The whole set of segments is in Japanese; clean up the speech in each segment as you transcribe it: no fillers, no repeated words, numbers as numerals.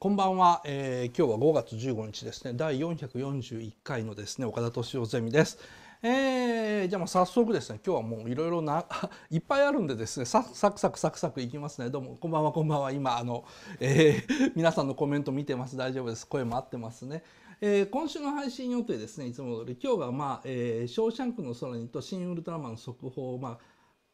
こんばんは、今日は5月15日ですね、第441回のですね岡田敏夫ゼミです。じゃあもう早速ですね、今日はもういろいろないっぱいあるんでですね、サクサクいきますね。どうもこんばんは。今皆さんのコメント見てます。大丈夫です。声も合ってますね。今週の配信予定ですね、いつも通り今日がショーシャンクの空にと新ウルトラマンの速報を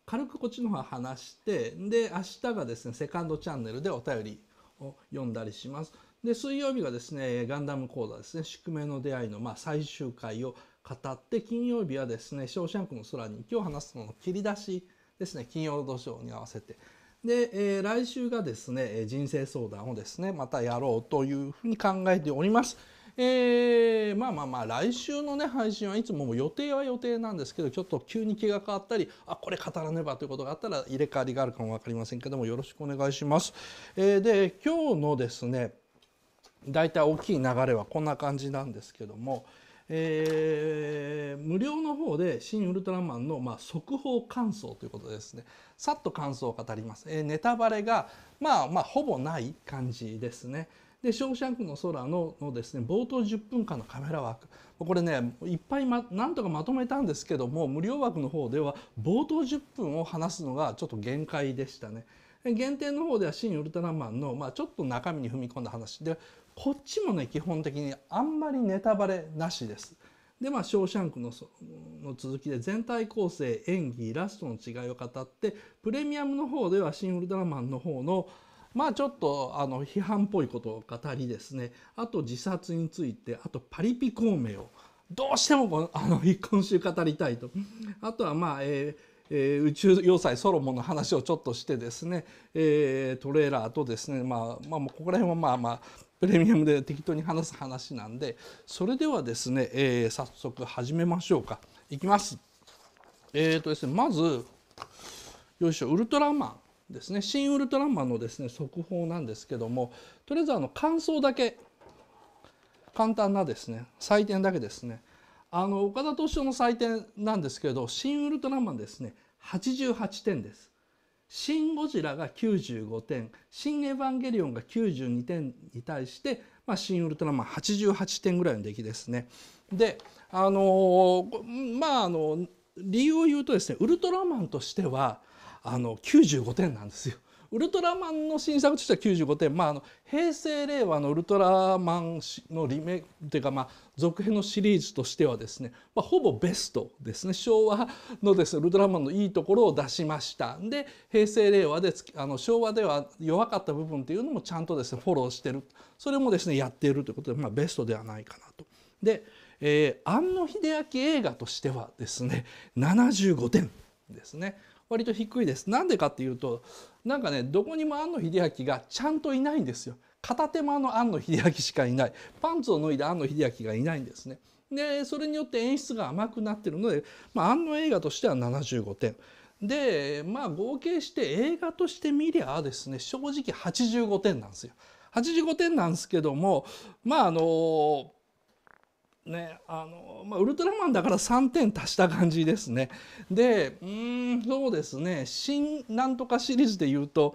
軽くこっちの方話して、で明日がですねセカンドチャンネルでお便りを読んだりします。で水曜日がですねガンダム講座ですね、宿命の出会いの最終回を語って、金曜日はですねショーシャンクの空に今日話すのの切り出しですね、金曜ロードショーに合わせて。で、来週がですね人生相談をですねまたやろうというふうに考えております。来週のね配信はいつも予定は予定なんですけど、ちょっと急に気が変わったり、これ語らねばということがあったら入れ替わりがあるかも分かりませんけども、よろしくお願いします。で今日のですね大体大きい流れはこんな感じなんですけども、無料の方で「新ウルトラマン」の速報感想ということですね。さっと感想を語ります。ネタバレがほぼない感じですね。で「ショーシャンクの空の」のですね冒頭10分間のカメラワーク、これねいっぱいなんとかまとめたんですけども、無料枠の方では冒頭10分を話すのがちょっと限界でしたね。限定の方では「新ウルトラマン」のちょっと中身に踏み込んだ話で、こっちもね基本的にあんまりネタバレなしです。で「ショーシャンクの続き」で全体構成、演技、ラストの違いを語って、プレミアムの方では「新ウルトラマン」の方のちょっと批判っぽいことを語りですね、あと自殺について、あとパリピ孔明をどうしても今週語りたいと、あとは宇宙要塞ソロモンの話をちょっとしてですね、トレーラーとですねここら辺はプレミアムで適当に話す話なんで、それではですね、早速始めましょうか。いきます。ですね、まずよいしょ、ウルトラマンですね、新ウルトラマンのですね速報なんですけども、とりあえず感想だけ、簡単なですね採点だけですね、岡田敏夫の採点なんですけど、新ウルトラマンですね88点です。シン・ゴジラが95点、シン・エヴァンゲリオンが92点に対して、新ウルトラマン88点ぐらいの出来ですね。で理由を言うとですね、ウルトラマンとしては95点なんですよ。ウルトラマンの新作としては95点、平成令和のウルトラマンのリメイクというか続編のシリーズとしてはですね、ほぼベストですね。昭和のですねウルトラマンのいいところを出しました。で平成令和で昭和では弱かった部分っていうのもちゃんとですねフォローしてる、それもですねやっているということで、ベストではないかなと。で庵野秀明映画としてはですね75点ですね。割と低いです。なんでかっていうと、なんかねどこにも庵野秀明がちゃんといないんですよ。片手間の庵野秀明しかいない、パンツを脱いだ庵野秀明がいないんですね。でそれによって演出が甘くなってるので、庵野映画としては75点で、合計して映画として見りゃですね正直85点なんですよ。85点なんですけども、ウルトラマンだから3点足した感じですね。でそうですね、新なんとかシリーズで言うと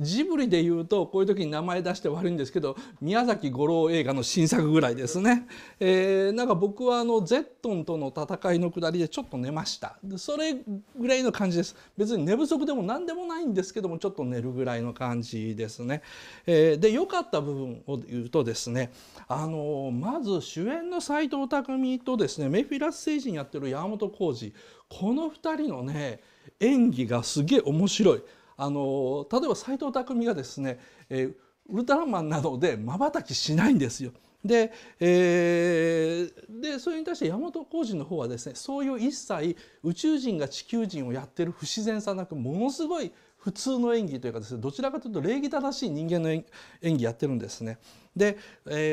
ジブリで言うとこういう時に名前出して悪いんですけど、宮崎吾朗映画の新作ぐらいですね。僕はゼットンとの戦いの下りでちょっと寝ました。それぐらいの感じです。別に寝不足でも何でもないんですけども、ちょっと寝るぐらいの感じですね。で良かった部分を言うとですね、まず主演の斎藤工とですねメフィラス星人やってる山本浩二、この2人のね演技がすげえ面白い。例えば斎藤工がですね、ウルトラマンなので瞬きしないんですよ。で、それに対して山本浩二の方はですね、そういう一切宇宙人が地球人をやってる不自然さなく、ものすごい普通の演技というかですね、どちらかというと礼儀正しい人間の演技やってるんですね。で、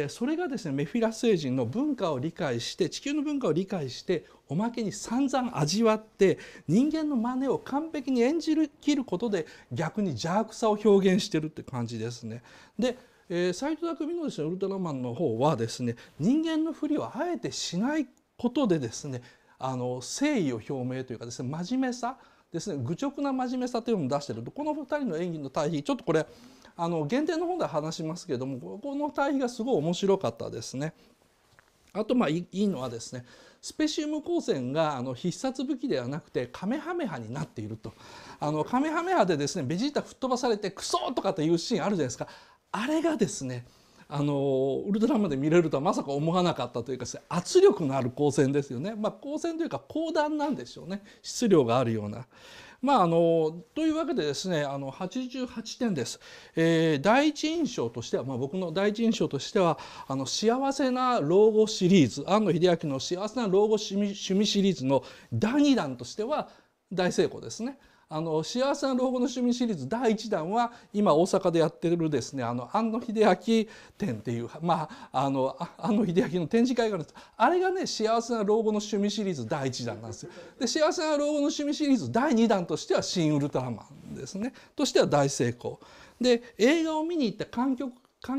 それがですねメフィラス星人の文化を理解して、地球の文化を理解して、おまけに散々味わって人間の真似を完璧に演じきることで、逆に邪悪さを表現してるって感じですね。で斎藤工のですねウルトラマンの方はですね、人間のふりをあえてしないことでですね誠意を表明というかですね真面目さですね、愚直な真面目さというのを出している。この2人の演技の対比、ちょっとこれ限定の方で話しますけれども、この対比がすごい面白かったですね。あといいのはですね、スペシウム光線が必殺武器ではなくてカメハメハになっていると。カメハメハでですね、ベジータ吹っ飛ばされて「クソ!」とかっていうシーンあるじゃないですか。あれがですねウルトラマンで見れるとはまさか思わなかったというか、圧力のある光線ですよね。光線というか光弾なんでしょうね、質量があるような。というわけでですね88点です。第一印象としては、僕の第一印象としては幸せな老後シリーズ、庵野秀明の幸せな老後趣味シリーズの第2弾としては大成功ですね。幸せな老後の趣味シリーズ第1弾は今大阪でやってるですね庵野秀明展っていう庵野秀明の展示会があるんです。あれがね幸せな老後の趣味シリーズ第1弾なんですよ。で幸せな老後の趣味シリーズ第2弾としては「シン・ウルトラマン」ですねとしては大成功で、映画を見に行った観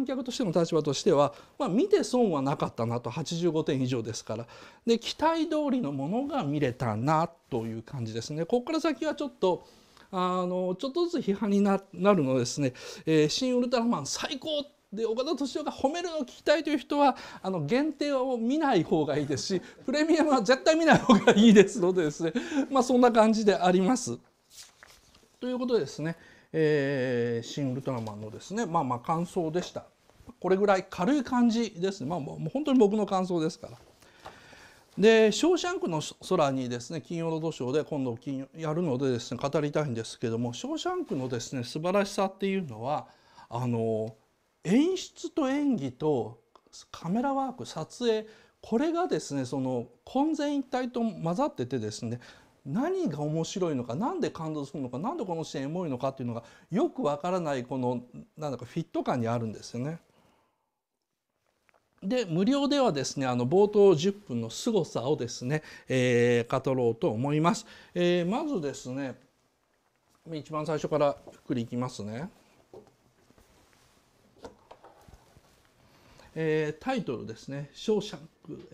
客としての立場としては、見て損はなかったなと。85点以上ですからで期待通りのものが見れたなという感じですね。ここから先はちょっとずつ批判になるのでですね、シン・ウルトラマン最高で岡田斗司夫が褒めるのを聞きたいという人は限定を見ない方がいいですし、プレミアムは絶対見ない方がいいですのでですね、そんな感じであります。ということでですねシン・ウルトラマンのですね感想でした。これぐらい軽い感じですね。もう本当に僕の感想ですから。で「ショーシャンクの空」にですね金曜ロードショーで今度やるのでですね語りたいんですけども、「ショーシャンク」のですね素晴らしさっていうのは演出と演技とカメラワーク撮影、これがですね混然一体と混ざっててですね、何が面白いのか、何で感動するのか、何でこのシーンエモいのかっていうのがよくわからない、このなんだかフィット感にあるんですよね。で無料ではですね冒頭10分の凄さをですね、語ろうと思います。まずですね一番最初からゆっくりいきますね。タイトルですね「ショーシャンク」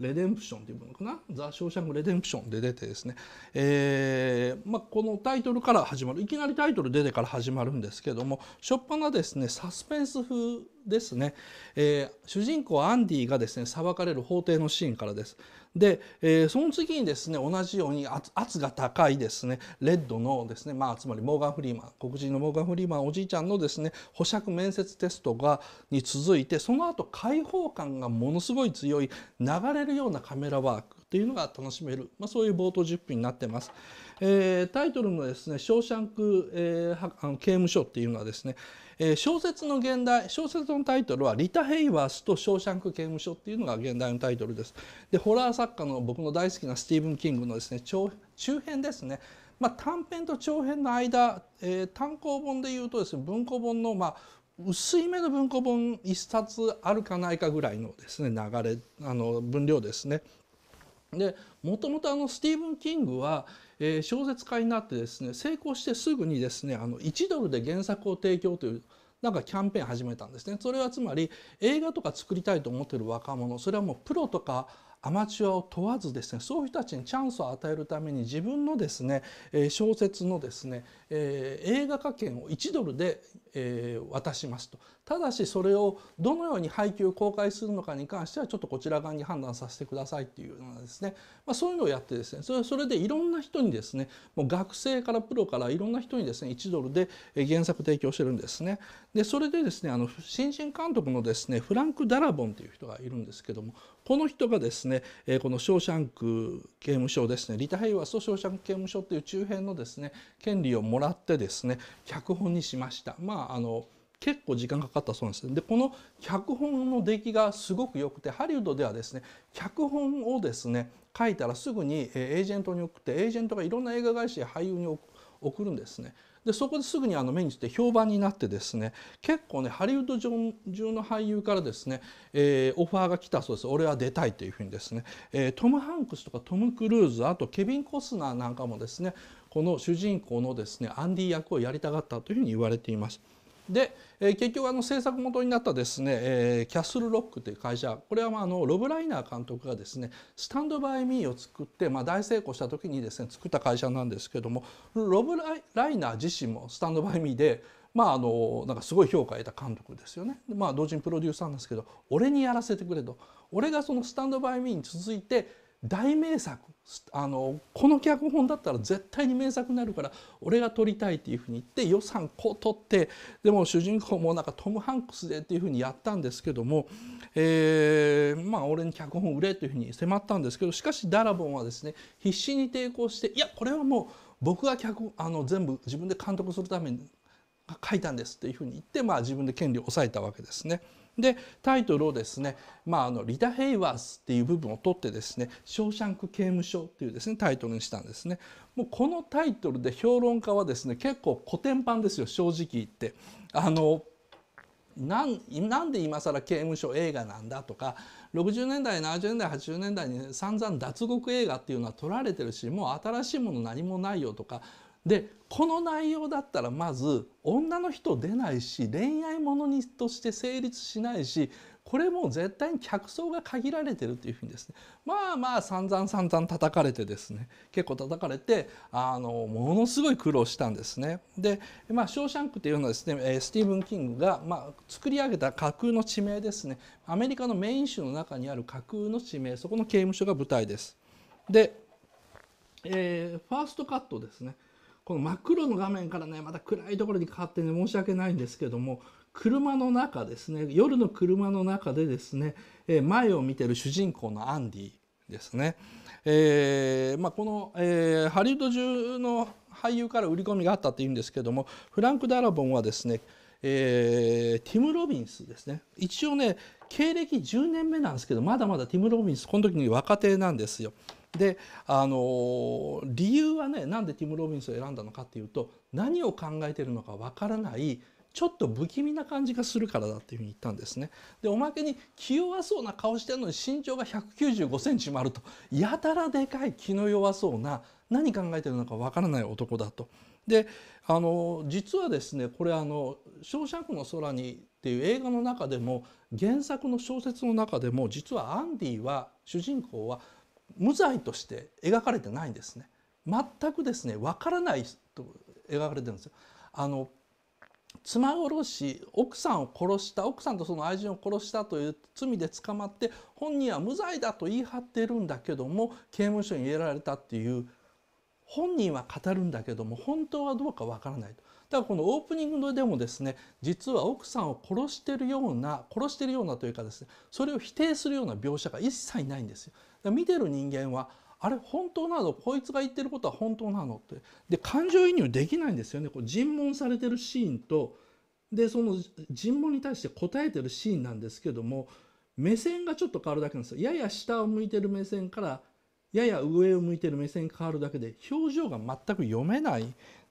レデンプションというものかな、ザ・ショーシャンク・レデンプションで出てですね、このタイトルから始まる、いきなりタイトル出てから始まるんですけども、初っ端ですねサスペンス風ですね。主人公アンディがですね裁かれる法廷のシーンからです。で、その次にですね同じように圧が高いですねレッドのですねつまりモーガン・フリーマン、黒人のモーガン・フリーマンおじいちゃんのですね保釈面接テストに続いて、その後開放感がものすごい強い流れるようなカメラワークというのが楽しめる、そういう冒頭10分になってます。タイトルのですね「ショーシャンク、刑務所」っていうのはですね小説の現代、小説のタイトルは「リタ・ヘイワースとショーシャンク刑務所」っていうのが現代のタイトルです。でホラー作家の僕の大好きなスティーブン・キングのですね中編ですね、短編と長編の間、単行本でいうとですね文庫本の薄い目の文庫本1冊あるかないかぐらいのですね流れ分量ですね。でもともとスティーブン・キングは小説家になってですね成功してすぐにですね$1で原作を提供というキャンペーン始めたんですね。それはつまり映画とか作りたいと思っている若者、それはもうプロとかアマチュアを問わずですね、そういう人たちにチャンスを与えるために自分のですね小説のですね映画化権を$1で渡しますと。ただしそれをどのように配給公開するのかに関してはちょっとこちら側に判断させてくださいっていうようなですね、そういうのをやってですね、それでいろんな人にですね、もう学生からプロからいろんな人にですね$1で原作提供してるんですね。でそれでですね新人監督のですねフランク・ダラボンという人がいるんですけども、この人がですねこの「ショーシャンク刑務所」ですね、リタ・ヘイワースと「ショーシャンク刑務所」っていう中編のですね権利をもらってですね脚本にしました。結構時間かかったそうなんです。でこの脚本の出来がすごく良くて、ハリウッドではですね脚本をですね書いたらすぐにエージェントに送って、エージェントがいろんな映画会社や俳優に送るんですね。でそこですぐに目について評判になってですね、結構ねハリウッド中の俳優からですね、オファーが来たそうです。俺は出たいというふうにですね、トム・ハンクスとかトム・クルーズ、あとケビン・コスナーなんかもですねこの主人公のですねアンディ役をやりたかったというふうに言われています。で、結局制作元になったですね、キャッスルロックという会社、これはロブ・ライナー監督がですね「スタンド・バイ・ミー」を作って、大成功した時にですね作った会社なんですけども、ロブ・ライナー自身も「スタンド・バイ・ミー」でなんかすごい評価を得た監督ですよね。同時にプロデューサーなんですけど、俺にやらせてくれと、俺がその「スタンド・バイ・ミー」に続いて大名作、この脚本だったら絶対に名作になるから俺が撮りたいっていうふうに言って予算こう取って、でも主人公もなんかトム・ハンクスでっていうふうにやったんですけども、俺に脚本売れというふうに迫ったんですけど、しかしダラボンはですね必死に抵抗して、いやこれはもう僕が全部自分で監督するために書いたんですっていうふうに言って、自分で権利を抑えたわけですね。でタイトルをですね、リタ・ヘイワースっていう部分を取ってですね「ショーシャンク刑務所」っていうですねタイトルにしたんですね。もうこのタイトルで評論家はですね結構古典版ですよ、正直言って。なんで今更刑務所映画なんだとか、60年代70年代80年代に散々脱獄映画っていうのは撮られてるし、もう新しいもの何もないよとか。でこの内容だったらまず女の人出ないし、恋愛ものにとして成立しないし、これもう絶対に客層が限られてるっていうふうにですね、散々叩かれてですね、結構叩かれてものすごい苦労したんですね。で「ショーシャンク」っていうのはですね、スティーブン・キングが作り上げた架空の地名ですね、アメリカのメイン州の中にある架空の地名、そこの刑務所が舞台です。で、ファーストカットですね、この真っ黒の画面からねまた暗いところに変わってね申し訳ないんですけども、車の中ですね、夜の車の中でですね前を見てる主人公のアンディですね、この、ハリウッド中の俳優から売り込みがあったっていうんですけども、フランク・ダラボンはですね、ティム・ロビンスですね、一応ね経歴10年目なんですけど、まだまだティム・ロビンスこの時に若手なんですよ。で理由はね、なんでティム・ロビンスを選んだのかっていうと、何を考えてるのかわからない、ちょっと不気味な感じがするからだっていうふうに言ったんですね。でおまけに気弱そうな顔してるのに身長が195センチもあると、やたらでかい気の弱そうな、何考えてるのかわからない男だと。で実はですねこれ「ショーシャンクの空に」っていう映画の中でも原作の小説の中でも、実はアンディは主人公は無罪として描かれてないんですね。全くですね分からないと描かれてるんですよ。妻殺し、奥さんを殺した、奥さんとその愛人を殺したという罪で捕まって、本人は無罪だと言い張ってるんだけども刑務所に入れられたっていう、本人は語るんだけども本当はどうか分からないと。だからこのオープニングでもですね、実は奥さんを殺してるようなというかですね、それを否定するような描写が一切ないんですよ。見てる人間はあれ本当なの、こいつが言ってることは本当なのって、で感情移入できないんですよね。こう尋問されてるシーンと、でその尋問に対して答えてるシーンなんですけども、目線がちょっと変わるだけなんですよ。やや下を向いてる目線からやや上を向いてる目線に変わるだけで、表情が全く読めない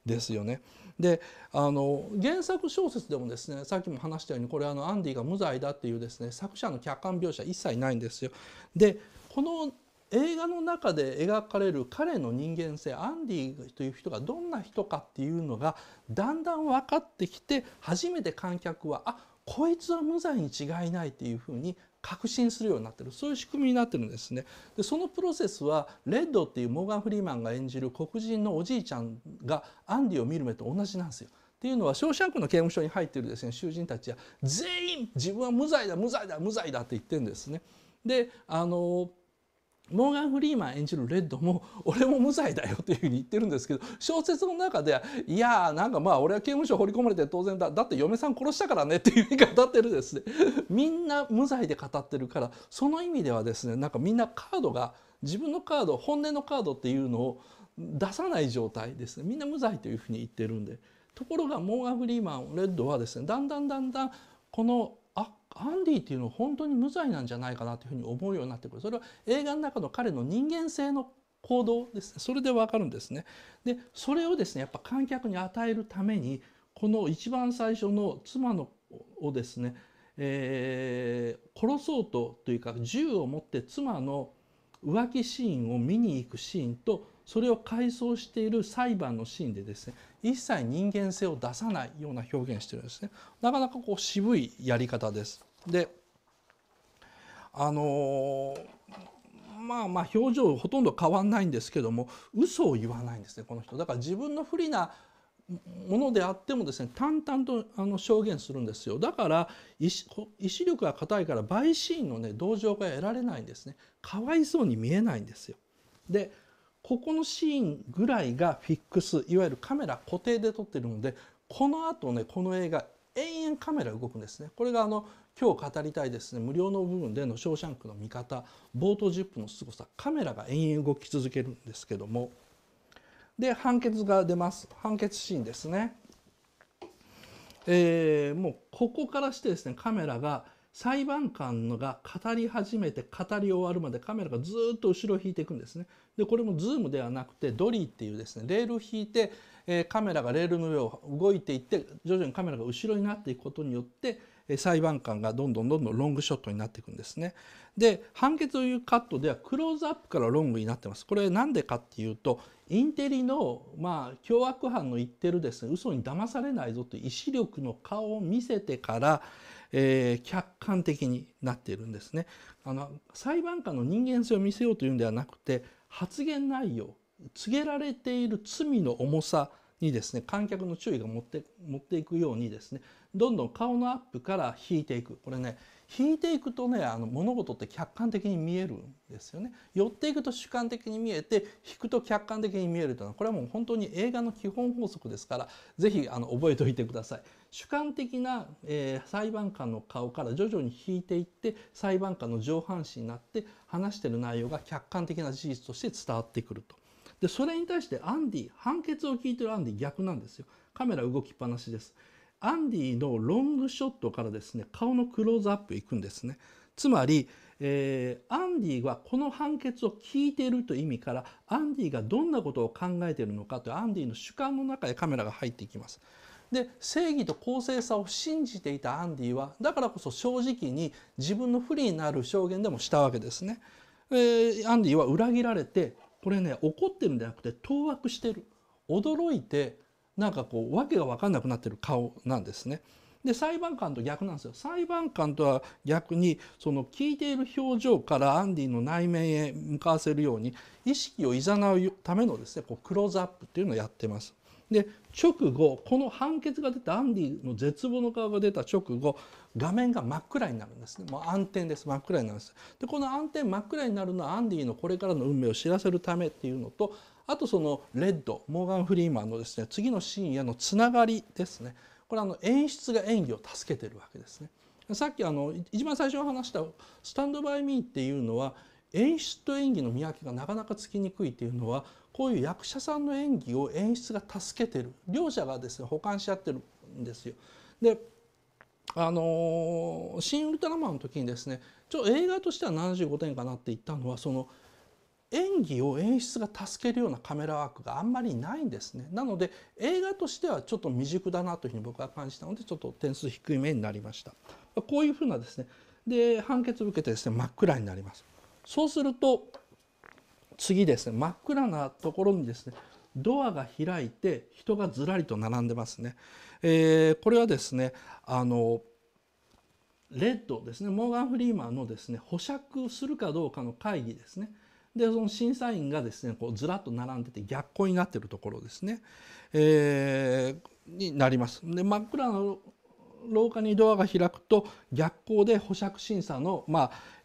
ですよね。で原作小説でもですね、さっきも話したようにこれアンディが無罪だっていうですね作者の客観描写一切ないんですよ。でこの映画の中で描かれる彼の人間性、アンディという人がどんな人かっていうのがだんだん分かってきて、初めて観客は「あ、こいつは無罪に違いない」っていうふうに確信するようになってる、そういう仕組みになってるんですね。でそのプロセスはレッドっていうモーガン・フリーマンが演じる黒人のおじいちゃんがアンディを見る目と同じなんですよ。っていうのはショーシャンクの刑務所に入っているですね囚人たちは全員自分は無罪だ無罪だ無罪だって言ってるんですね。でモーガン・フリーマン演じるレッドも俺も無罪だよというふうに言ってるんですけど、小説の中ではいやーなんか俺は刑務所放り込まれて当然だ、だって嫁さん殺したからねっていうふうに語ってるですねみんな無罪で語ってるから、その意味ではですねなんかみんなカードが自分のカード、本音のカードっていうのを出さない状態ですね、みんな無罪というふうに言ってるんで。ところがモーガン・フリーマンレッドはですねだんだんこのアンディっていうのは本当に無罪なんじゃないかなというふうに思うようになってくる。それは映画の中の彼の人間性の行動ですね、それで分かるんですね。でそれをですねやっぱ観客に与えるために、この一番最初の妻をですね、殺そうというか銃を持って妻の浮気シーンを見に行くシーンと、それを回想している裁判のシーンでですね、一切人間性を出さないような表現してるんですね。なかなかこう渋いやり方です。で、まあ表情ほとんど変わんないんですけども、嘘を言わないんですね、この人。だから自分の不利なものであってもですね、淡々と証言するんですよ。だから意志力が固いから陪審員のね同情が得られないんですね。かわいそうに見えないんですよ。でここのシーンぐらいがフィックス、いわゆるカメラ固定で撮ってるので、このあとねこの映画延々カメラ動くんですね。これが今日語りたいですね無料の部分での「ショーシャンクの味方」冒頭10分のすごさ、カメラが延々動き続けるんですけども。で判決が出ます。判決シーンですね。もうここからしてですね、カメラが裁判官のが語り始めて語り終わるまでカメラがずっと後ろを引いていくんですね。でこれもズームではなくてドリーっていうですねレールを引いて、カメラがレールの上を動いていって徐々にカメラが後ろになっていくことによって裁判官がどんどんロングショットになっていくんですね。で判決というカットではクローズアップからロングになってます。これなんでかっていうとインテリの凶悪犯の言ってるですね嘘に騙されないぞという意志力の顔を見せてから、客観的になっているんですね。裁判官の人間性を見せようというんではなくて、発言内容、告げられている罪の重さにですね観客の注意が持っていくようにですねどんどん顔のアップから引いていく。これね引いていくとね物事って客観的に見えるんですよね。寄っていくと主観的に見えて引くと客観的に見えるというのはこれはもう本当に映画の基本法則ですから是非覚えておいてください。主観的な、裁判官の顔から徐々に引いていって裁判官の上半身になって話してる内容が客観的な事実として伝わってくると。でそれに対してアンディ、判決を聞いてるアンディ逆なんですよ。カメラ動きっぱなしです。アンディのロングショットからですね顔のクローズアップいくんですね。つまり、アンディはこの判決を聞いているという意味からアンディがどんなことを考えているのかというアンディの主観の中へカメラが入っていきます。で正義と公正さを信じていたアンディはだからこそ正直に自分の不利になる証言でもしたわけですね。アンディは裏切られて、これね怒ってるんじゃなくて当惑してる、驚いてなんかこう訳が分かんなくなってる顔なんですね。で裁判官と逆なんですよ。裁判官とは逆にその聞いている表情からアンディの内面へ向かわせるように意識をいざなうためのですねこうクローズアップっていうのをやってます。で直後この判決が出たアンディの絶望の顔が出た直後画面が真っ暗になるんですね。もう暗転です。真っ暗になるんです。でこの暗転真っ暗になるのはアンディのこれからの運命を知らせるためっていうのと、あとそのレッド、モーガン・フリーマンのですね次のシーンへのつながりですね。これ演出が演技を助けてるわけですね。さっき一番最初に話した「スタンド・バイ・ミー」っていうのは演出と演技の見分けがなかなかつきにくいっていうのはこういう役者さんの演技を演出が助けてる、両者がですね補完し合ってるんですよ。でシン・ウルトラマンの時にですね映画としては75点かなって言ったのはその演技を演出が助けるようなカメラワークがあんまりないんですね。なので映画としてはちょっと未熟だなというふうに僕は感じたのでちょっと点数低い目になりました。こういうふうなですねで判決を受けてですね真っ暗になります。そうすると次ですね真っ暗なところにですねドアが開いて人がずらりと並んでますね。これはですねレッドですねモーガン・フリーマンのですね保釈するかどうかの会議ですね。でその審査員がですねこうずらっと並んでて逆光になってるところですね、になります。で真っ暗な廊下にドアが開くと逆光で保釈審査の、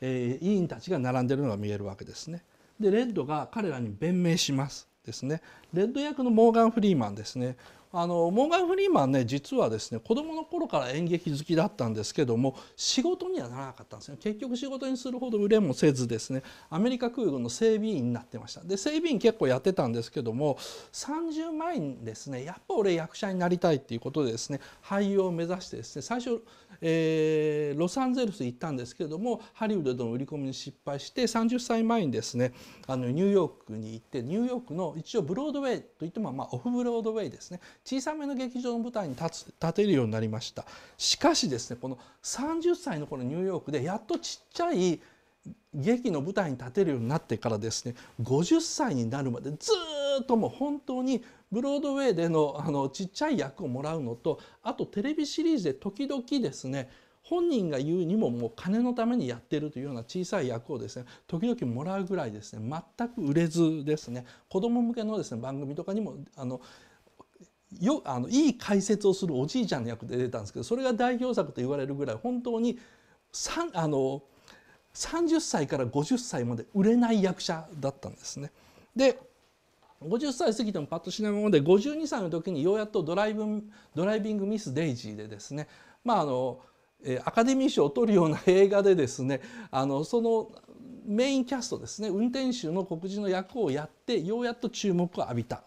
委員たちが並んでるのが見えるわけですね。でレッドが彼らに弁明しますですね。レッド役のモーガン・フリーマンですね。モーガン・フリーマンね実はですね子どもの頃から演劇好きだったんですけども仕事にはならなかったんですね。結局仕事にするほど売れもせずですねアメリカ空軍の整備員になってました。で整備員結構やってたんですけども30前にですねやっぱ俺役者になりたいっていうことでですね俳優を目指してですね最初ロサンゼルス行ったんですけれどもハリウッドの売り込みに失敗して30歳前にですねニューヨークに行ってニューヨークの一応ブロードウェイといってもオフブロードウェイですね小さめの劇場の舞台に立てるようになりました。しかしですねこの30歳の頃ニューヨークでやっとちっちゃい劇の舞台に立てるようになってからですね、50歳になるまでずっともう本当にブロードウェイでのちっちゃい役をもらうのと、あとテレビシリーズで時々ですね、本人が言うにももう金のためにやってるというような小さい役をですね、時々もらうぐらいですね、全く売れずですね、子供向けのですね番組とかにもいい解説をするおじいちゃんの役で出たんですけど、それが代表作と言われるぐらい本当に30歳から50歳まで売れない役者だったんですね。で50歳過ぎてもパッとしないもので、52歳の時にようやっとドライビング・ミス・デイジーでですね、アカデミー賞を取るような映画でですね、そのメインキャストですね、運転手の黒人の役をやってようやっと注目を浴びた、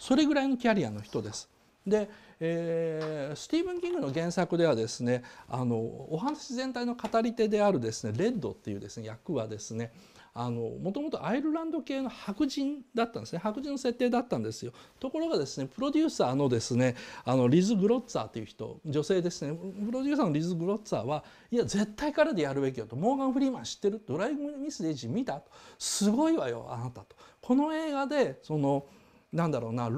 それぐらいのキャリアの人です。で、スティーブン・キングの原作ではですね、お話全体の語り手であるですねレッドっていうですね役はですね、もともとアイルランド系の白人だったんですね。白人の設定だったんですよ。ところがですね、プロデューサーのですねリズ・グロッツァーという人、女性ですね、プロデューサーのリズ・グロッツァーは「いや絶対彼でやるべきよ」と「モーガン・フリーマン知ってる？ドライビング・ミス・デイジー見た？すごいわよあなた」と。この映画でなんだろうな、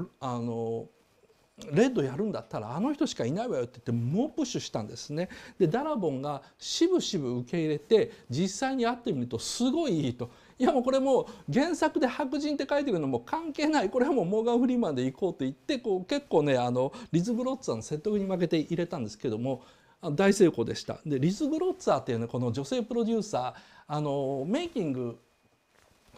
レッドやるんだったらあの人しかいないわよって言って猛プッシュしたんですね。でダラボンがしぶしぶ受け入れて、実際に会ってみるとすごいいいと。いやもうこれもう原作で白人って書いてるのも関係ない、これはもうモーガン・フリーマンで行こうと言って、結構ねリズ・グロッツァーの説得に負けて入れたんですけども大成功でした。でリズ・グロッツァーっていうね、この女性プロデューサーメイキング「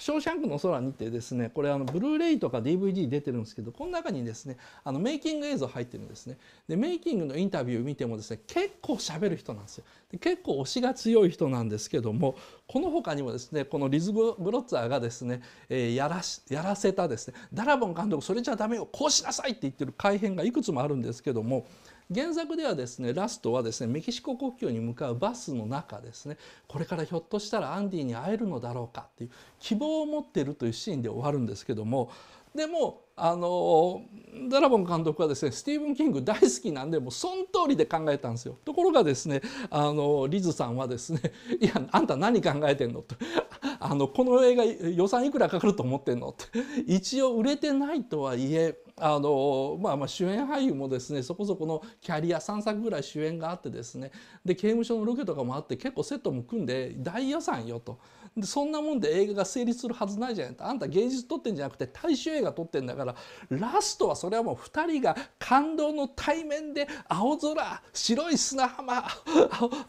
ショーシャンクの空に」てですね、これブルーレイとか DVD 出てるんですけど、この中にですねメイキング映像入ってるんですね。でメイキングのインタビュー見てもですね、結構喋る人なんですよ。で結構推しが強い人なんですけども、この他にもですねこのリズ・グロッツァーがですね、やらせたですねダラボン監督それじゃダメよこうしなさいって言ってる改編がいくつもあるんですけども、原作ではですねラストはですねメキシコ国境に向かうバスの中ですね、これからひょっとしたらアンディに会えるのだろうかっていう希望を持っているというシーンで終わるんですけども、でもダラボン監督はですねスティーブン・キング大好きなんでもうその通りで考えたんですよ。ところがですねリズさんはですね「いやあんた何考えてんの？」と「この映画予算いくらかかると思ってんの？」って一応売れてないとはいえ主演俳優もですねそこそこのキャリア3作ぐらい主演があってですね、で刑務所のロケとかもあって結構セットも組んで大予算よと。でそんなもんで映画が成立するはずないじゃないと、あんた芸術撮ってんじゃなくて大衆映画撮ってんだから、ラストはそれはもう2人が感動の対面で青空白い砂浜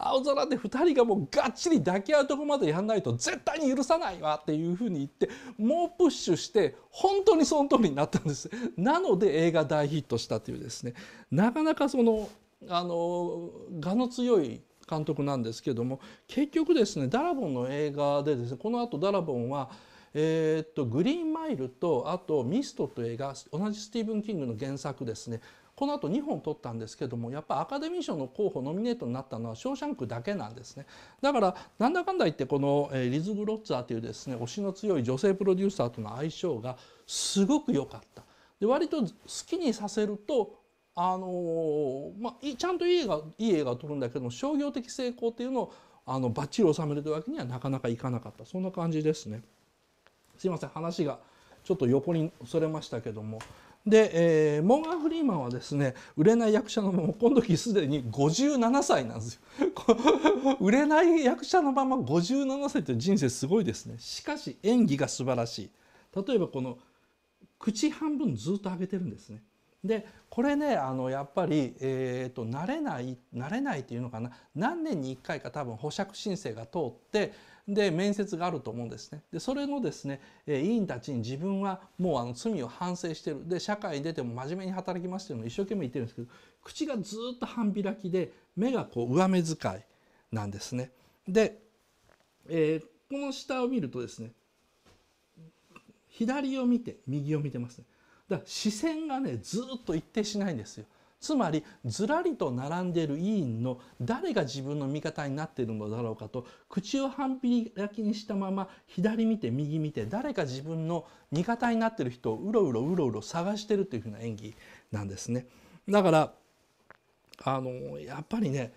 青空で2人がもうがっちり抱き合うとこまでやんないと絶対に許さないわっていうふうに言って猛プッシュして本当にその通りになったんです。なので映画大ヒットしたというですね、なかなか我の強い監督なんですけども、結局ですねダラボンの映画でですね、このあとダラボンはグリーンマイルとあとミストという映画、同じスティーブン・キングの原作ですね、このあと2本撮ったんですけども、やっぱアカデミー賞の候補ノミネートになったのは「ショーシャンク」だけなんですね。だからなんだかんだ言ってこのリズ・グロッツァーというですね推しの強い女性プロデューサーとの相性がすごく良かった。で割と好きにさせるとちゃんといい映画を撮るんだけども、商業的成功っていうのをバッチリ収めるというわけにはなかなかいかなかった、そんな感じですね。すいません、話がちょっと横にそれましたけども、で、モーガン・フリーマンはですね売れない役者のままこの時すでに57歳なんですよ。売れない役者のまま57歳という人生すごいですね。しかし演技が素晴らしい。例えばこの口半分ずっと上げてるんですね。でこれねやっぱり、慣れないっていうのかな、何年に1回か多分保釈申請が通ってで面接があると思うんですね。でそれのですね委員たちに自分はもう罪を反省してる、で社会に出ても真面目に働きますっていうのを一生懸命言ってるんですけど、口がずっと半開きで目が上目遣いなんですね。で、この下を見るとですね左を見て右を見てますね。だから視線がねずっと一定しないんですよ。つまりずらりと並んでいる委員の誰が自分の味方になっているのだろうかと、口を半開きにしたまま左見て右見て誰か自分の味方になっている人をうろうろ探してるというふうな演技なんですね。だからやっぱりね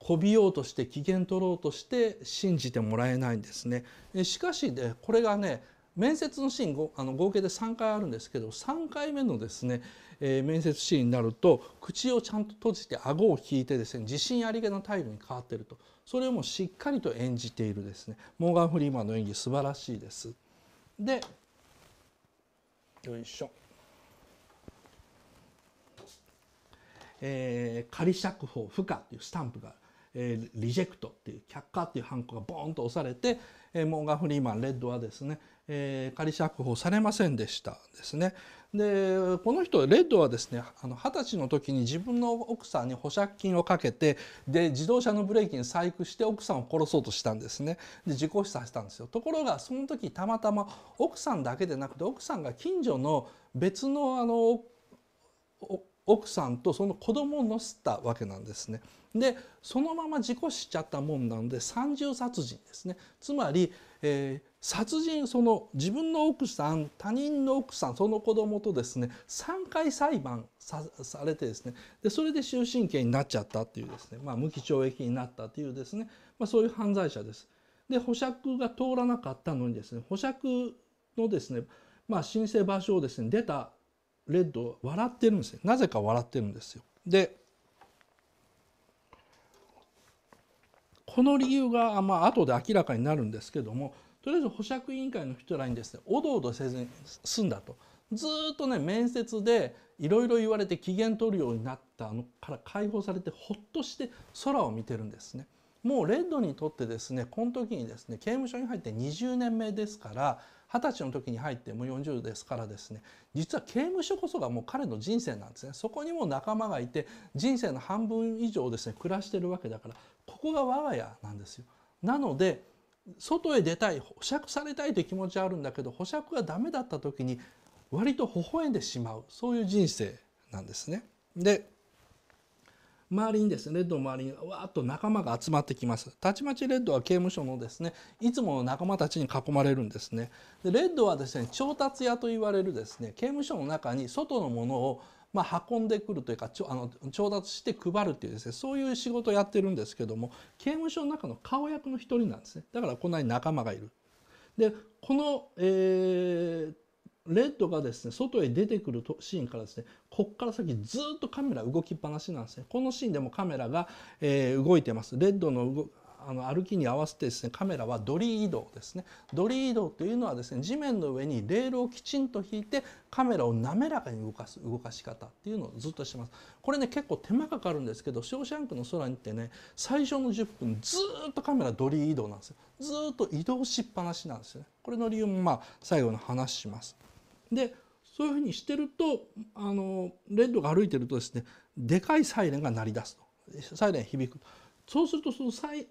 こびようとして機嫌取ろうとして信じてもらえないんですね。しかしね、これがね、面接のシーン合計で3回あるんですけど、3回目のですね、面接シーンになると口をちゃんと閉じて顎を引いてですね、自信ありげな態度に変わっていると、それをもうしっかりと演じているですね、モーガン・フリーマンの演技素晴らしいです。で、よいしょ。仮釈放不可というスタンプが、リジェクトっていう却下っていうハンコがボーンと押されて、モーガン・フリーマンレッドはですね、仮釈放されませんでしたですね。でこの人レッドはですね、20歳の時に自分の奥さんに保釈金をかけて、で自動車のブレーキに細工して奥さんを殺そうとしたんですね。で事故死させたんですよ。ところがその時たまたま奥さんだけでなくて、奥さんが近所の別の奥さんとその子供を乗せたわけなんですね。でそのまま事故しちゃったもんなんで三重殺人ですね。つまり、殺人、その自分の奥さん、他人の奥さん、その子供とですね3回裁判 されてですね、でそれで終身刑になっちゃったっていうですね、無期懲役になったっていうですね、そういう犯罪者です。で保釈が通らなかったのにですね、保釈のですね、申請場所をですね出たレッド笑ってるんですね。なぜか笑ってるんですよ。でこの理由が後で明らかになるんですけども、とりあえず保釈委員会の人らにですね、おどおどせずに済んだと。ずっとね、面接でいろいろ言われて機嫌取るようになったのから解放されて、ほっとして空を見てるんですね。もうレッドにとってですね、この時にですね刑務所に入って20年目ですから、20歳の時に入ってもう40ですからですね、実は刑務所こそがもう彼の人生なんですね。そこにも仲間がいて人生の半分以上ですね暮らしてるわけだから、ここが我が家なんですよ。なので外へ出たい、保釈されたいという気持ちはあるんだけど、保釈がダメだった時に割と微笑んでしまう、そういう人生なんですね。で周りにですね、レッドの周りにわーっと仲間が集まってきます。たちまちレッドは刑務所のですねいつもの仲間たちに囲まれるんですね。でレッドはですね、調達屋と言われるですね刑務所の中に外のものを運んでくるというか、調達して配るっていうですね、そういう仕事をやってるんですけども、刑務所の中の顔役の一人なんですね。だからこんなに仲間がいる。でこの、レッドがですね外へ出てくるシーンからですね、こっから先ずっとカメラ動きっぱなしなんですね。このシーンでもカメラが、動いてます。レッドの歩きに合わせてですね、カメラはドリー移動ですね。ドリー移動というのはですね、地面の上にレールをきちんと引いてカメラを滑らかに動かす動かし方っていうのをずっとしてます。これね結構手間かかるんですけど、ショーシャンクの空にってね、最初の10分ずっとカメラドリー移動なんですよ。ずっと移動しっぱなしなんですよね。これの理由も最後の話します。でそういうふうにしてるとレッドが歩いてるとですね、でかいサイレンが鳴り出すと、サイレン響く。そうするとそのサイ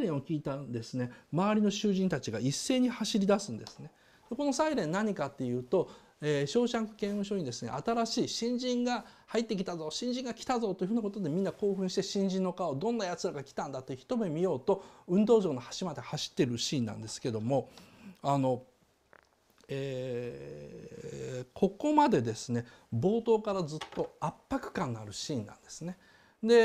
レンを聞いたですね周りの囚人たちが一斉に走り出すんですね。このサイレン何かっていうと、ショーシャンク刑務所にですね新しい新人が入ってきたぞ、新人が来たぞというふうなことでみんな興奮して、新人の顔、どんなやつらが来たんだって一目見ようと運動場の端まで走ってるシーンなんですけども、ここまでですね冒頭からずっと圧迫感のあるシーンなんですね。でレ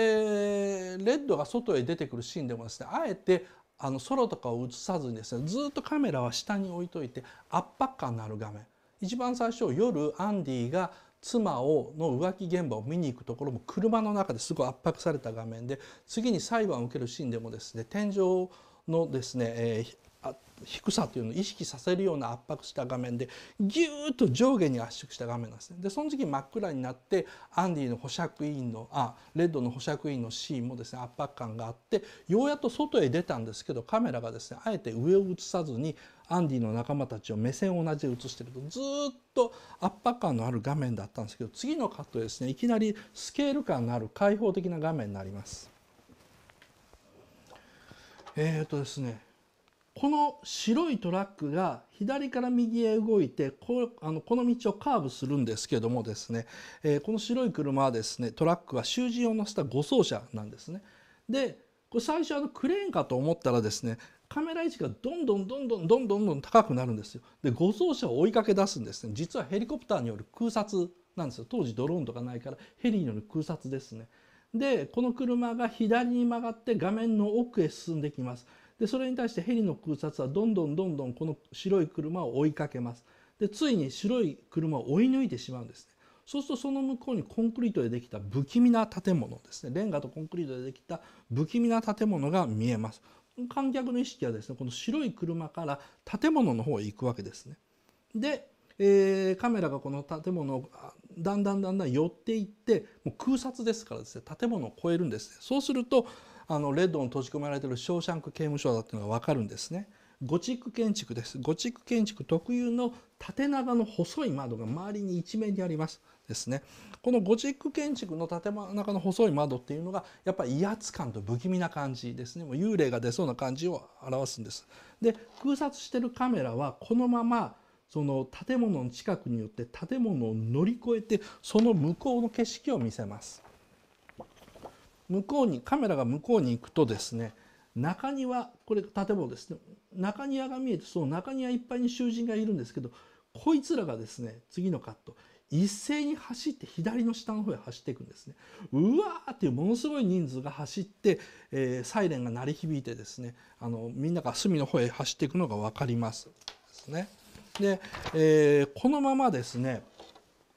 ッドが外へ出てくるシーンでもですね、あえて空とかを映さずにですねずっとカメラは下に置いといて圧迫感のある画面、一番最初夜アンディが妻の浮気現場を見に行くところも車の中ですごい圧迫された画面で、次に裁判を受けるシーンでもですね天井のですね、低さというのを意識させるような圧迫した画面でギューッと上下に圧縮した画面なんですね。でその時真っ暗になってアンディのレッドの保釈員のシーンもですね圧迫感があって、ようやっと外へ出たんですけど、カメラがですねあえて上を映さずにアンディの仲間たちを目線を同じで映してると、ずっと圧迫感のある画面だったんですけど、次のカットでですねいきなりスケール感のある開放的な画面になります。ですねこの白いトラックが左から右へ動いてこの道をカーブするんですけどもですね、この白い車はですねトラックは囚人を乗せた護送車なんですね。でこれ最初クレーンかと思ったらですねカメラ位置がどんどん高くなるんですよ。で護送車を追いかけ出すんですね。実はヘリコプターによる空撮なんですよ。当時ドローンとかないからヘリによる空撮ですね。でこの車が左に曲がって画面の奥へ進んできます。でそれに対してヘリの空撮はどんどんこの白い車を追いかけます。でついに白い車を追い抜いてしまうんですね。そうするとその向こうにコンクリートでできた不気味な建物ですね、レンガとコンクリートでできた不気味な建物が見えます。観客の意識はですね、この白い車から建物の方へ行くわけですね。で、カメラがこの建物をだんだん寄っていって、もう空撮ですからですね、建物を越えるんですね。そうするとレッドに閉じ込められているショーシャンク刑務所だっていうのが分かるんですね。ゴチック建築です。ゴチック建築特有の縦長の細い窓が周りに一面にありますですね。このゴチック建築の縦長の細い窓っていうのがやっぱり威圧感と不気味な感じですね。もう幽霊が出そうな感じを表すんです。で空撮してるカメラはこのままその建物の近くに寄って建物を乗り越えてその向こうの景色を見せます。向こうにカメラが向こうに行くとですね、中庭、これ建物ですね、中庭が見えて、その中庭いっぱいに囚人がいるんですけど、こいつらがですね、次のカット一斉に走って左の下の方へ走っていくんですね。うわーっていうものすごい人数が走って、サイレンが鳴り響いてですね、みんなが隅の方へ走っていくのが分かりますですね。で、このままですね、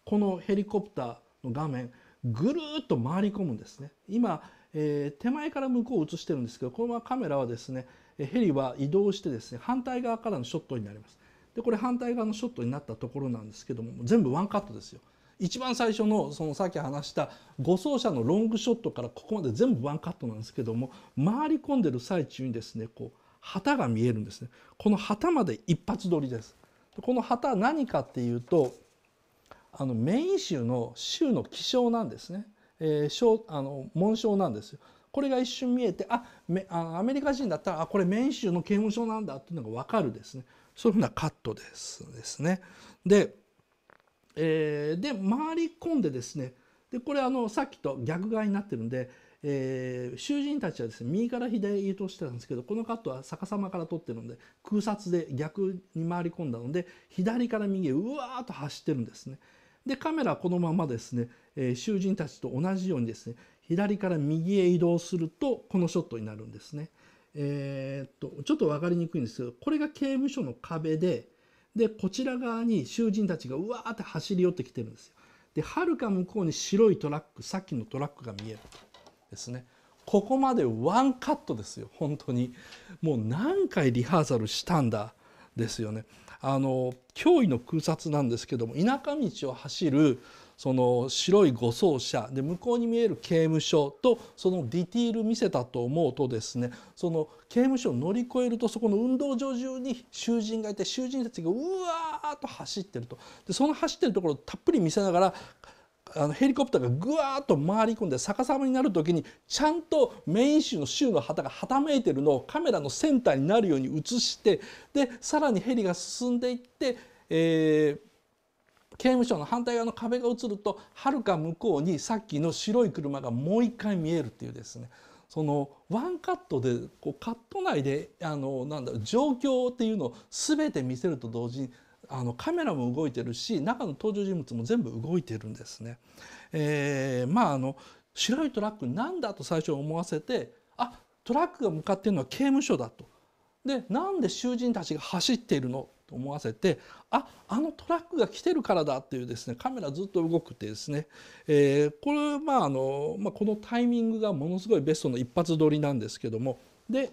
このヘリコプターの画面ぐるーっと回り込むんですね。今、手前から向こうを映してるんですけど、このままカメラはですね、ヘリは移動してですね、反対側からのショットになります。でこれ反対側のショットになったところなんですけども、全部ワンカットですよ。一番最初のそのさっき話した護送車のロングショットからここまで全部ワンカットなんですけども、回り込んでる最中にですね、こう旗が見えるんですね。この旗まで一発撮りです。この旗は何かっていうと、メイン州の旗章なんですね。紋章なんですよ。これが一瞬見えて、アメリカ人だったらこれメイン州の刑務所なんだっていうのが分かるですね。そういうふうなカットですね。で、で回り込んでですね、でこれさっきと逆側になってるんで、囚人たちはですね、右から左へ通してたんですけど、このカットは逆さまから撮ってるので空撮で逆に回り込んだので、左から右へうわーっと走ってるんですね。でカメラはこのままですね、囚人たちと同じようにですね、左から右へ移動するとこのショットになるんですね。ちょっと分かりにくいんですけど、これが刑務所の壁で、こちら側に囚人たちがうわーって走り寄ってきてるんですよ。ではるか向こうに白いトラック、さっきのトラックが見えるですね。ここまでワンカットですよ。本当にもう何回リハーサルしたんだですよね。驚異の空撮なんですけども、田舎道を走るその白い護送車で、向こうに見える刑務所とそのディティール見せたと思うとですね、その刑務所を乗り越えると、そこの運動場中に囚人がいて、囚人たちがうわーっと走ってると。でその走ってるところをたっぷり見せながら、ヘリコプターがぐわーっと回り込んで逆さまになる時に、ちゃんとメイン州の旗がはためいてるのをカメラのセンターになるように映して、でさらにヘリが進んでいって、刑務所の反対側の壁が映ると、はるか向こうにさっきの白い車がもう一回見えるっていうですね、そのワンカットでこうカット内で状況っていうのを全て見せると同時に、カメラも動いてるし、中の登場人物も全部動いてるんですね。白いトラックなんだと最初思わせて、あ、トラックが向かっているのは刑務所だと。でなんで囚人たちが走っているのと思わせて、あ、トラックが来てるからだっていうですね、カメラずっと動くってですね、これこのタイミングがものすごいベストの一発撮りなんですけども、で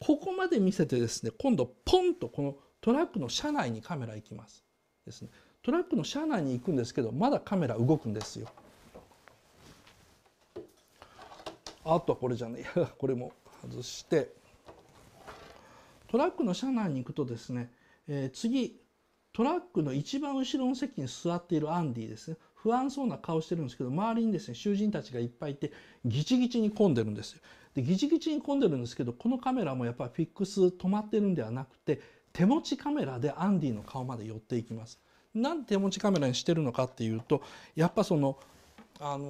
ここまで見せてですね、今度ポンとこのトラックの車内にカメラ行きますですね。トラックの車内に行くんですけど、まだカメラ動くんですよ。あとはこれじゃねえこれも外して、トラックの車内に行くとですね、次トラックの一番後ろの席に座っているアンディですね、不安そうな顔してるんですけど、周りにですね囚人たちがいっぱいいてギチギチに混んでるんですよ。でギチギチに混んでるんですけど、このカメラもやっぱりフィックス止まってるんではなくて、手持ちカメラでアンディの顔まで寄っていきます。なんで手持ちカメラにしてるのかっていうと、やっぱそのアン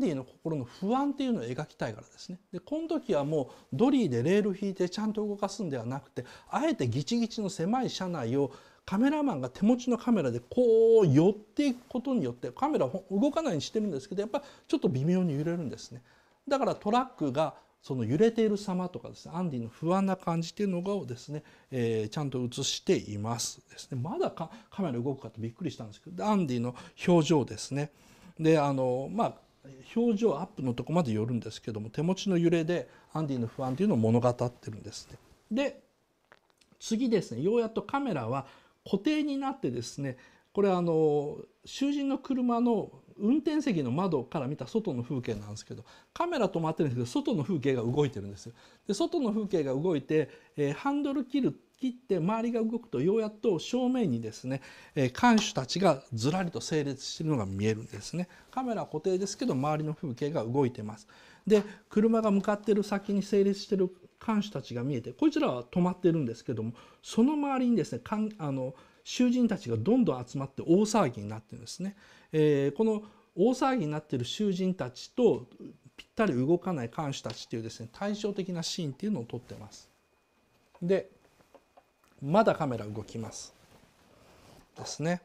ディの心の不安っていうのを描きたいからですね。でこの時はもうドリーでレール引いてちゃんと動かすんではなくて、あえてギチギチの狭い車内をカメラマンが手持ちのカメラでこう寄っていくことによって、カメラを動かないようにしてるんですけど、やっぱちょっと微妙に揺れるんですね。だからトラックがその揺れている様とかですね、アンディの不安な感じっていうのをですね、ちゃんと映していますですね。まだカメラ動くかとびっくりしたんですけど、アンディの表情ですね。で表情アップのとこまで寄るんですけども、手持ちの揺れでアンディの不安というのを物語ってるんですね。で次ですね、ようやっとカメラは固定になってですね、これ囚人の車の運転席の窓から見た外の風景なんですけど、カメラ止まってるんですけど外の風景が動いてるんですよ。で外の風景が動いて、ハンドル切って周りが動くと、ようやっと正面にですね、看守たちがずらりと整列しているのが見えるんですね。カメラは固定ですけど周りの風景が動いてます。で車が向かってる先に整列してる看守たちが見えて、こちらは止まってるんですけども、その周りにですね囚人たちがどんどん集まって大騒ぎになってるんですね。この大騒ぎになってる囚人たちとぴったり動かない看守たちっていうですね、対照的なシーンっていうのを撮ってます。でまだカメラ動きますですね。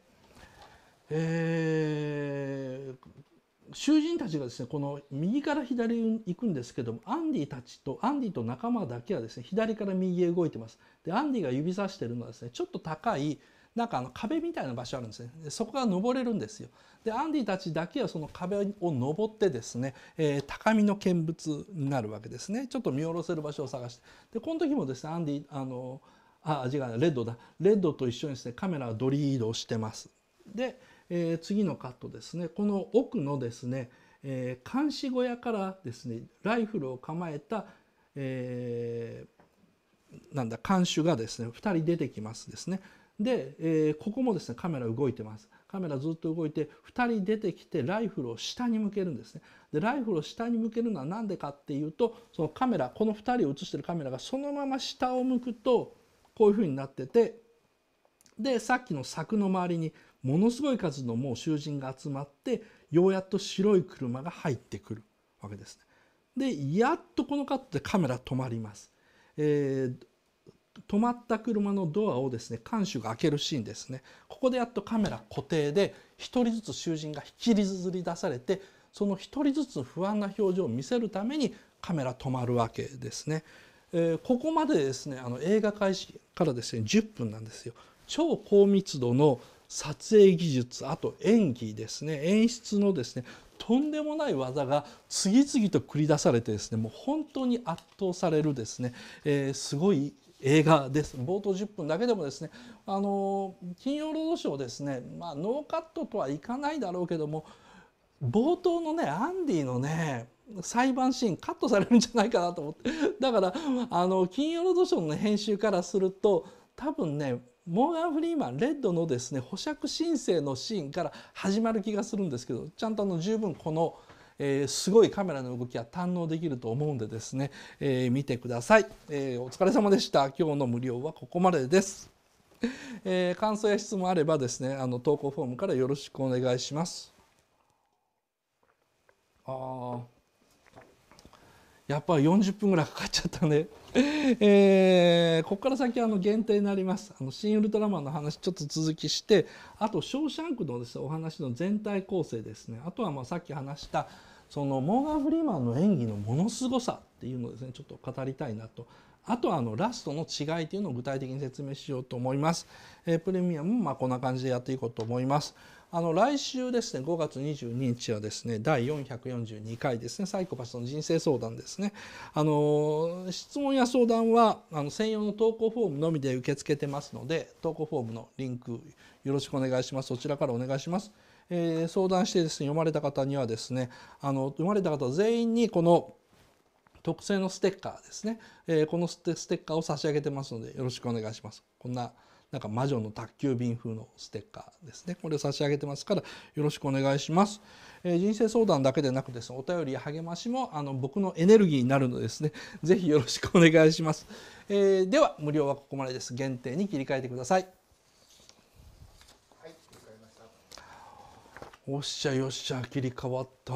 囚人たちがですね、この右から左に行くんですけども、アンディと仲間だけはですね、左から右へ動いてます。でアンディが指さしてるのはですね、ちょっと高いなんか壁みたいな場所あるんですね。そこが登れるんですよ。でアンディたちだけはその壁を登ってですね、高みの見物になるわけですね。ちょっと見下ろせる場所を探して、でこの時もですね、レッドと一緒にですね、カメラはドリードをしてます。で、次のカットですね。この奥のですね、監視小屋からですね、ライフルを構えた、看守がですね、2人出てきますですね。で、ここもですね、カメラ動いてます。カメラずっと動いて、2人出てきてライフルを下に向けるんですね。でライフルを下に向けるのは何でかっていうと、そのカメラ、この2人を映してるカメラがそのまま下を向くとこういう風になってて、でさっきの柵の周りにものすごい数のもう囚人が集まって、ようやっと白い車が入ってくるわけですね。でやっとこのカットでカメラ止まります。止まった車のドアをですね、看守が開けるシーンですね。ここでやっとカメラ固定で、一人ずつ囚人が引きずり出されて、その一人ずつ不安な表情を見せるためにカメラ止まるわけですね。ここまでですね、映画開始からですね10分なんですよ。超高密度の撮影技術、あと演技ですね、演出のですね、とんでもない技が次々と繰り出されてですね、もう本当に圧倒されるですね、すごい映画です。冒頭10分だけでもですね、金曜ロードショーですね、ノーカットとはいかないだろうけども、冒頭のねアンディのね裁判シーンカットされるんじゃないかなと思って、だから金曜ロードショーの編集からすると多分ね、モーガン・フリーマンレッドのですね保釈申請のシーンから始まる気がするんですけど、ちゃんと十分この、すごいカメラの動きは堪能できると思うんでですね、見てください。お疲れ様でした。今日の無料はここまでです。感想や質問あればですね、投稿フォームからよろしくお願いします。やっぱり40分ぐらいかかっちゃったね。ここから先限定になります。新ウルトラマンの話ちょっと続きして、あとショーシャンクのですね、お話の全体構成ですね。あとはさっき話したそのモーガン・フリーマンの演技のものすごさっていうのをですね、ちょっと語りたいなと。あとはラストの違いというのを具体的に説明しようと思います。プレミアムもこんな感じでやっていこうと思います。来週ですね、5月22日はですね、第442回ですね、サイコパスの人生相談ですね。質問や相談は専用の投稿フォームのみで受け付けてますので、投稿フォームのリンクよろしくお願いします。そちらからお願いします。相談してですね、読まれた方にはですね、読まれた方全員にこの特製のステッカーですね、このステッカーを差し上げてますのでよろしくお願いします。こんな魔女の宅急便風のステッカーですね、これを差し上げてますからよろしくお願いします。人生相談だけでなくですね、お便りや励ましも僕のエネルギーになるのでですね、是非よろしくお願いします。では無料はここまでです。限定に切り替えてください。はい、切り替えました。おっしゃよっしゃ、切り替わった。